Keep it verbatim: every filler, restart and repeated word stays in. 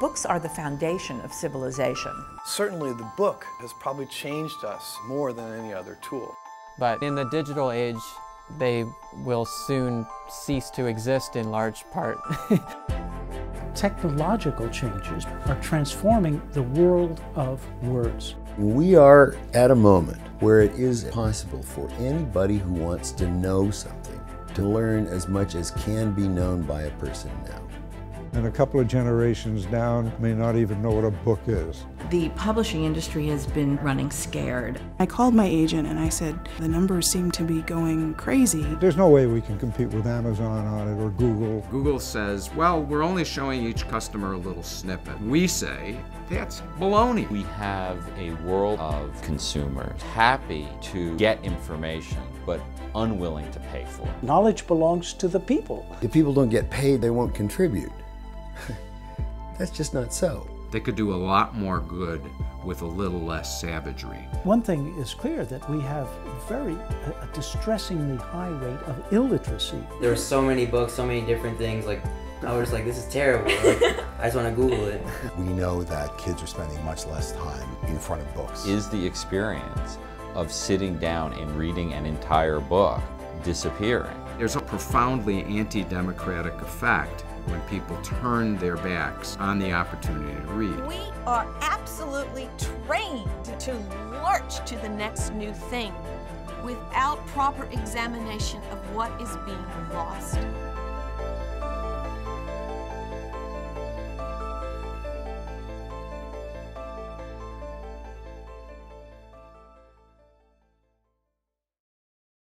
Books are the foundation of civilization. Certainly the book has probably changed us more than any other tool. But in the digital age, they will soon cease to exist in large part. Technological changes are transforming the world of words. We are at a moment where it is possible for anybody who wants to know something to learn as much as can be known by a person now. And a couple of generations down may not even know what a book is. The publishing industry has been running scared. I called my agent and I said, the numbers seem to be going crazy. There's no way we can compete with Amazon on it or Google. Google says, well, we're only showing each customer a little snippet. We say, that's baloney. We have a world of consumers happy to get information, but unwilling to pay for it. Knowledge belongs to the people. If people don't get paid, they won't contribute. That's just not so. They could do a lot more good with a little less savagery. One thing is clear, that we have very, a distressingly high rate of illiteracy. There are so many books, so many different things, like, I was just like, this is terrible, like, I just want to Google it. We know that kids are spending much less time in front of books. Is the experience of sitting down and reading an entire book disappearing? There's a profoundly anti-democratic effect when people turn their backs on the opportunity to read. We are absolutely trained to lurch to the next new thing without proper examination of what is being lost.